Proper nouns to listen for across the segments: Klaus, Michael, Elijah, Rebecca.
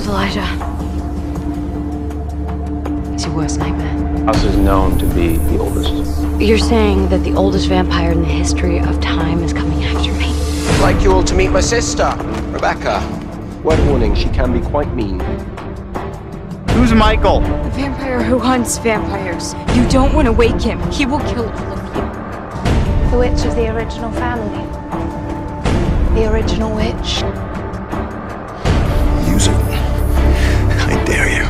with Elijah. It's your worst nightmare. Klaus is known to be the oldest. You're saying that the oldest vampire in the history of time is coming after me? I'd like you all to meet my sister, Rebecca. Word warning, she can be quite mean. Who's Michael? The vampire who hunts vampires. You don't want to wake him. He will kill all of you. The witch of the original family. The original witch. Use it. I dare you.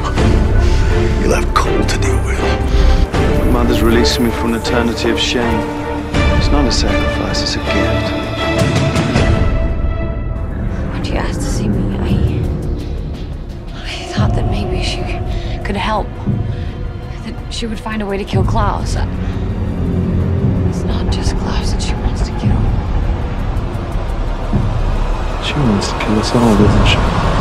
You'll have coal to deal with. My mother's released me from an eternity of shame. It's not a sacrifice, it's a gift. When she asked to see me, I thought that maybe she could help. That she would find a way to kill Klaus. It's not just Klaus that she wants to kill. She wants to kill us all, doesn't she?